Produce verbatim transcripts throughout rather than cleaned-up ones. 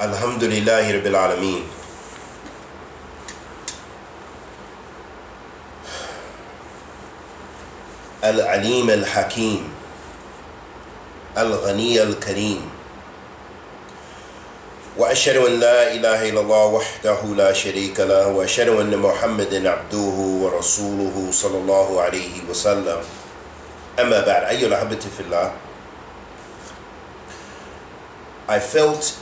Alhamdulillahi Rabbil Alameen. Al-Alim Al-Hakim, Al-Ghani Al-Kareem. وأشهد أن لا إله إلا الله وحده لا شريك له وأشهد أن محمد عبده ورسوله صلى الله عليه وسلم أما بعد أيها الأحبة في الله. I felt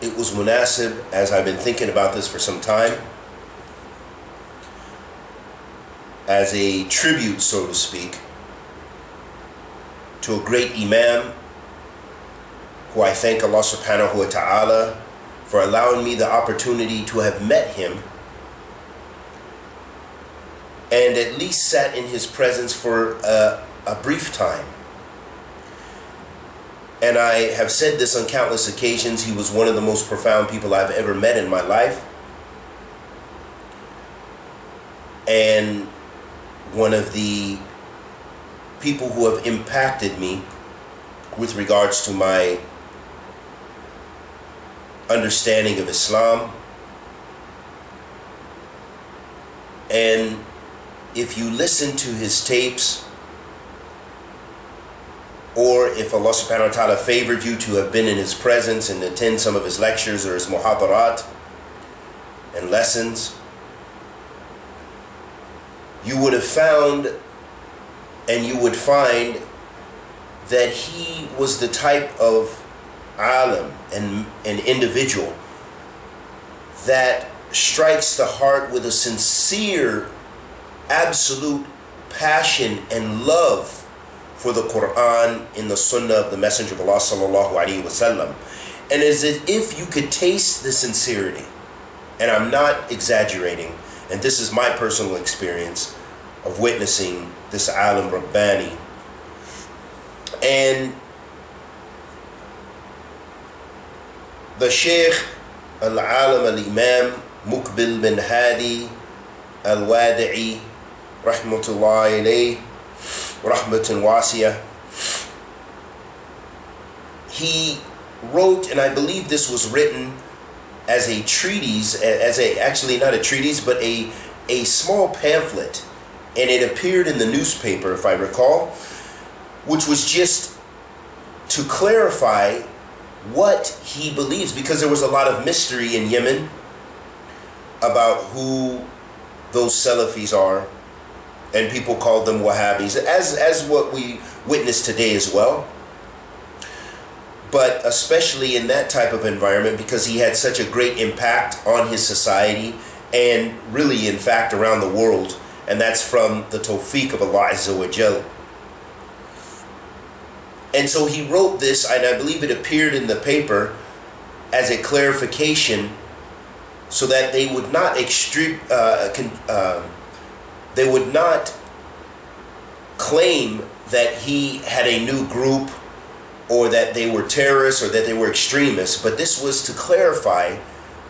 it was munasib, as I've been thinking about this for some time, as a tribute, so to speak, to a great imam who I thank Allah subhanahu wa ta'ala for allowing me the opportunity to have met him and at least sat in his presence for a, a brief time. And I have said this on countless occasions, he was one of the most profound people I've ever met in my life, and one of the people who have impacted me with regards to my understanding of Islam. And if you listen to his tapes, or if Allah subhanahu wa ta'ala favored you to have been in his presence and attend some of his lectures or his muhadarat and lessons, you would have found and you would find that he was the type of alim and an individual that strikes the heart with a sincere, absolute passion and love for the Quran and the Sunnah of the Messenger of Allah sallallahu alaihi wasallam. And as if you could taste the sincerity, and I'm not exaggerating, and this is my personal experience of witnessing this alim Rabbani. And the Sheikh Al-Alam Al-Imam Muqbil bin Hadi Al-Wadi'i Rahmatullahi Alayhi Rahmatun Wasiyah, he wrote, and I believe this was written as a treatise, as a actually not a treatise but a a small pamphlet, and it appeared in the newspaper if I recall, which was just to clarify what he believes, because there was a lot of mystery in Yemen about who those Salafis are, and people called them Wahhabis, as, as what we witness today as well, but especially in that type of environment, because he had such a great impact on his society and really in fact around the world, and that's from the tawfiq of Allah Azza wa Jal. And so he wrote this, and I believe it appeared in the paper as a clarification, so that they would not extre uh, con uh, they would not claim that he had a new group, or that they were terrorists, or that they were extremists. But this was to clarify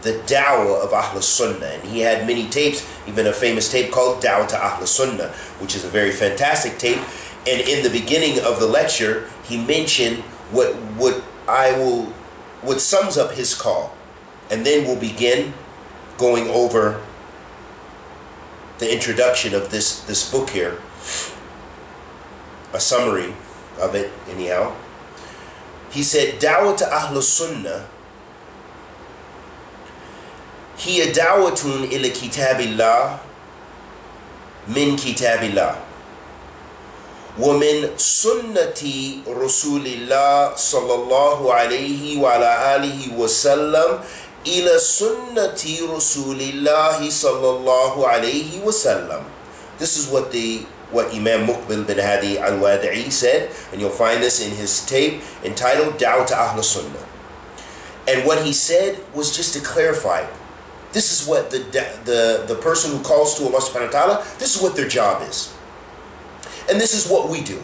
the dawa of Ahl Sunnah, and he had many tapes, even a famous tape called Dawa to Ahl Sunnah, which is a very fantastic tape. And in the beginning of the lecture, he mentioned what what I will what sums up his call, and then we'll begin going over the introduction of this this book here, a summary of it. Anyhow, he said, "Dawah to Ahl Sunnah, hiya dawatun ila kitabillah min kitabillah." وَمِنْ سُنَّةِ رَسُولِ اللَّهِ صَلَّى اللَّهُ عَلَيْهِ وَعَلَى آلِهِ وَسَلَّمَ إِلَى سُنَّةِ رَسُولِ اللَّهِ صَلَّى اللَّهُ عَلَيْهِ وَسَلَّمَ. This is what the what Imam Muqbil bin Hadi Al-Wadi'i said, and you'll find this in his tape entitled Da'wah to Ahl Sunnah. And what he said was just to clarify, this is what the the the person who calls to Allah subhanahu wa ta'ala, this is what their job is. And this is what we do.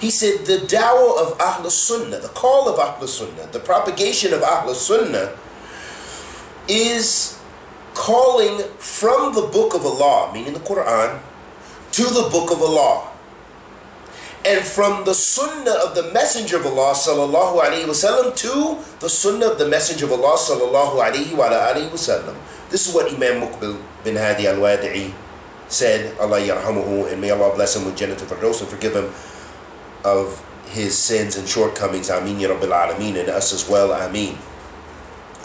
He said the dawah of Ahl Sunnah, the call of Ahl Sunnah, the propagation of Ahl Sunnah is calling from the book of Allah, meaning the Quran, to the book of Allah. and from the sunnah of the Messenger of Allah sallallahu alaihi wasallam to the sunnah of the Messenger of Allah sallallahu alaihi wa alaihi wasallam. This is what Imam Muqbil bin Hadi al-Wadi'i said, Allah yarhamuhu, and may Allah bless him with Jannat al-Firdaus and forgive him of his sins and shortcomings. Ameen ya Rabbil Alameen, and us as well. Ameen.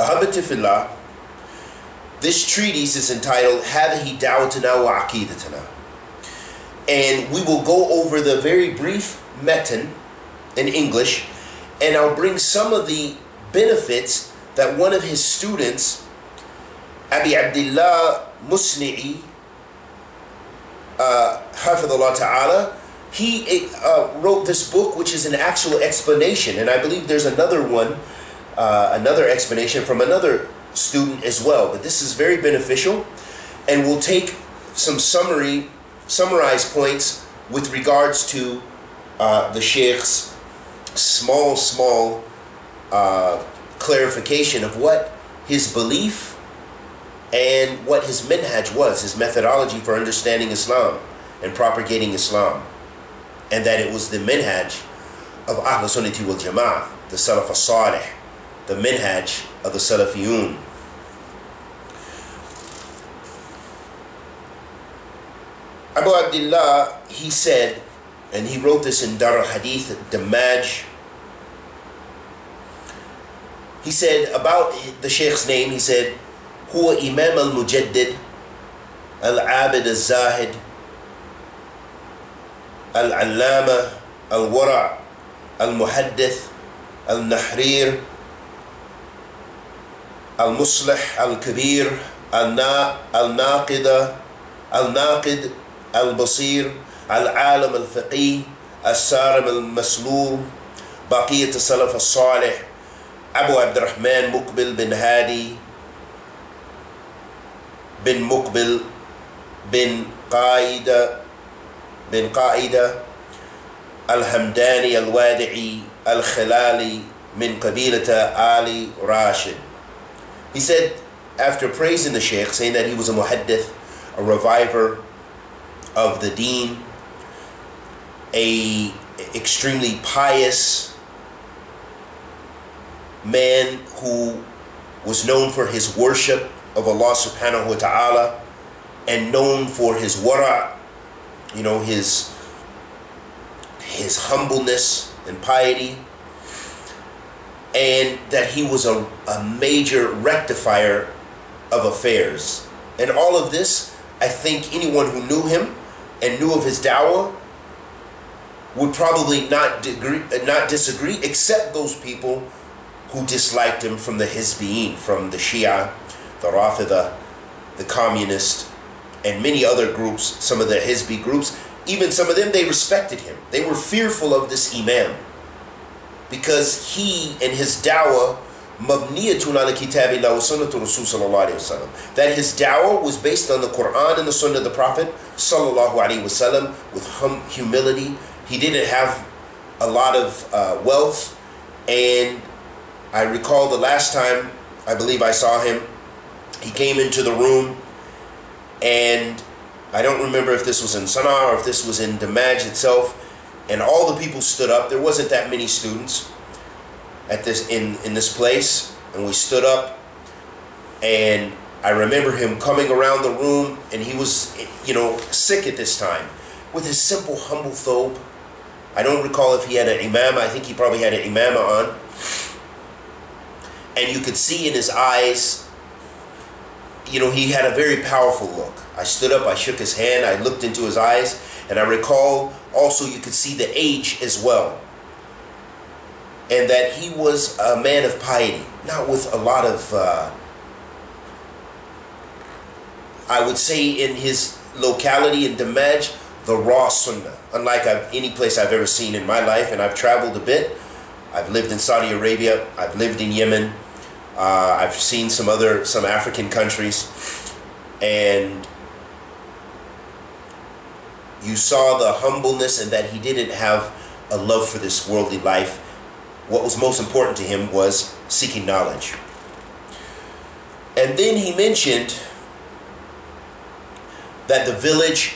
Ahabati fillah, this treatise is entitled Hadihi Da'watuna wa Aqidatuna, and we will go over the very brief metin in English, and I'll bring some of the benefits that one of his students, Abi Abdullah Musni'i, uh, Hafidhullah Ta'ala, he uh, wrote this book, which is an actual explanation, and I believe there's another one, uh, another explanation from another student as well, but this is very beneficial, and we'll take some summary summarized points with regards to uh, the Sheikh's small, small uh, clarification of what his belief and what his minhaj was, his methodology for understanding Islam and propagating Islam, and that it was the minhaj of Ahl Sunnati wal Jama'ah, the Salaf al-Salih, the minhaj of the Salafiyun. Abu Abdullah, he said, and he wrote this in Dar al-Hadith Damaj, he said about the Sheikh's name, he said, Huwa Imam al-Mujaddid, al-Abid al-Zahid, al-Allama, al-Wara', al-Muhaddith, al-Nahrir, al-Muslih, al-Kabir, al-Naqida, al-Naqid, al-Basir, al-Alam al-Faqih, al-Sarim al-Maslul, Baqiyat al-Salaf al-Salih, Abu Abdurrahman Muqbil bin Hadi bin Muqbil bin Qaida bin Qaida al-Hamdani al-Wadi'i al-Khilali min Qabilata Ali Rashid. He said, after praising the Shaykh, saying that he was a muhaddith, a reviver of the deen, a extremely pious man who was known for his worship of Allah subhanahu wa ta'ala and known for his wara', you know, his his humbleness and piety, and that he was a, a major rectifier of affairs. And all of this, I think anyone who knew him and knew of his dawah would probably not degree, not disagree, except those people who disliked him from the Hizbiyin, from the Shia, the Raafidah, the communist, and many other groups, some of the Hizbi groups. Even some of them, they respected him. They were fearful of this Imam because he and his dawah mabniyatun ala kitabillah wa sunnatu rasul sallallahu alayhi wa sallam, that his dawah was based on the Quran and the sunnah of the Prophet sallallahu alayhi wa sallam, with hum humility. He didn't have a lot of uh, wealth, and I recall the last time I believe I saw him, he came into the room, and I don't remember if this was in Sana'a or if this was in Damaj itself, and all the people stood up. There wasn't that many students at this in, in this place, and we stood up, and I remember him coming around the room, and he was, you know, sick at this time, with his simple, humble thobe. I don't recall if he had an imama. I think he probably had an imama on. And you could see in his eyes, you know, he had a very powerful look. I stood up, I shook his hand, I looked into his eyes, and I recall also you could see the age as well, and that he was a man of piety, not with a lot of, uh, I would say in his locality in Damaj, the raw sunnah, unlike I've, any place I've ever seen in my life, and I've traveled a bit. I've lived in Saudi Arabia, I've lived in Yemen, uh, I've seen some other, some African countries, and you saw the humbleness, and that he didn't have a love for this worldly life. What was most important to him was seeking knowledge. And then he mentioned that the village,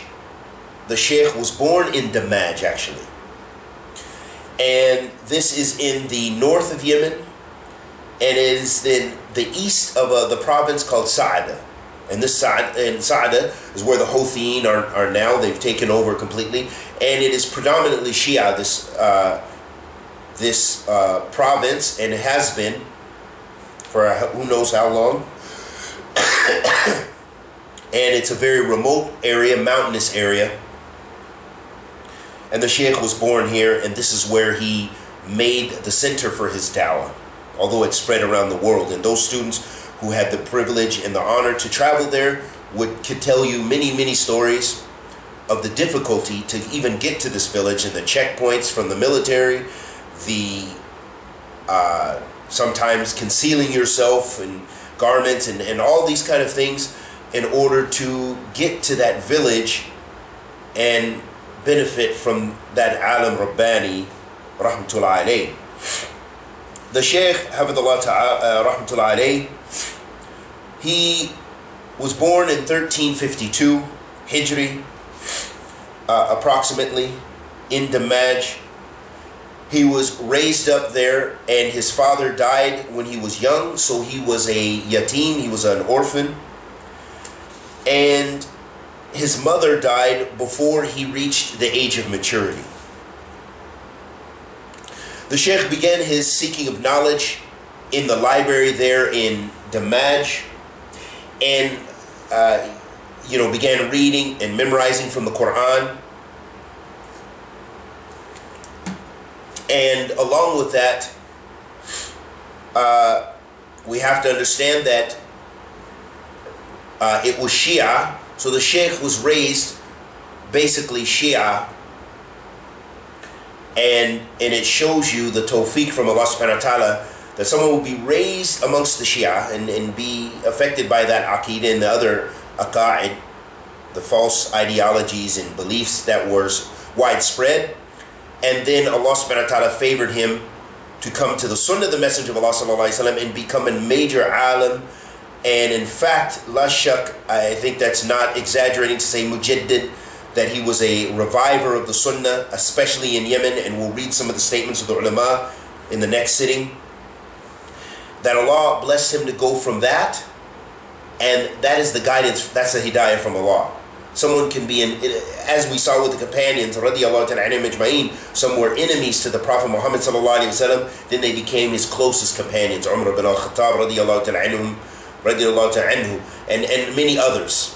the Sheikh was born in Damaj actually. and this is in the north of Yemen, and it is in the east of uh, the province called Sa'dah. And this Sa'd, and Sa'dah is where the Houthis are, are now. They've taken over completely, and it is predominantly Shia, this uh, this uh, province, and it has been for who knows how long. And it's a very remote area, mountainous area. And the Sheikh was born here, and this is where he made the center for his dawa, although it spread around the world. And those students who had the privilege and the honor to travel there would could tell you many, many stories of the difficulty to even get to this village, and the checkpoints from the military, the uh, sometimes concealing yourself in garments and, and all these kind of things in order to get to that village and benefit from that alam rabbani rahmatullah alayh. The Sheikh hafidhullah ta'ala rahmatullah alayh, he was born in thirteen fifty-two Hijri, uh, approximately, in Damaj. He was raised up there, and his father died when he was young, so he was a yatim, he was an orphan. And his mother died before he reached the age of maturity. The Sheikh began his seeking of knowledge in the library there in Damaj, and uh, you know, began reading and memorizing from the Quran. And along with that, uh, we have to understand that uh, it was Shia. So the Sheikh was raised basically Shia. And, and it shows you the tawfiq from Allah subhanahu wa ta'ala that someone will be raised amongst the Shia and, and be affected by that aqeedah and the other aqa'id, the false ideologies and beliefs that were widespread. And then Allah subhanahu wa ta'ala favored him to come to the sunnah of the Messenger of Allah sallallahu alayhi wa sallam and become a major alim. And in fact, la shak, I think that's not exaggerating to say mujaddid, that he was a reviver of the sunnah, especially in Yemen. And we'll read some of the statements of the ulama in the next sitting. That Allah blessed him to go from that. And that is the guidance, that's the hidayah from Allah. Someone can be, in, as we saw with the companions, radiyallahu ta'ala anhum ajma'in, some were enemies to the Prophet Muhammad sallallahu alayhi wa sallam, then they became his closest companions, Umar ibn al-Khattab radiyallahu ta'ala anhum, radiyallahu ta'ala anhu, and, and many others.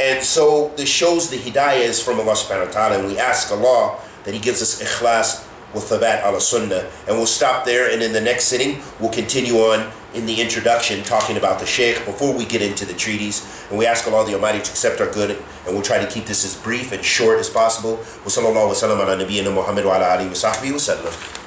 And so this shows the hidayah is from Allah subhanahu wa ta'ala, and we ask Allah that he gives us ikhlas with thabat ala sunnah. And we'll stop there, and in the next sitting, we'll continue on in the introduction, talking about the Sheikh before we get into the treaties. And we ask Allah the Almighty to accept our good, and we'll try to keep this as brief and short as possible. Wa sallallahu wa sallam ala nabiyyina Muhammad wa ala alihi wa sahbihi wa sallam.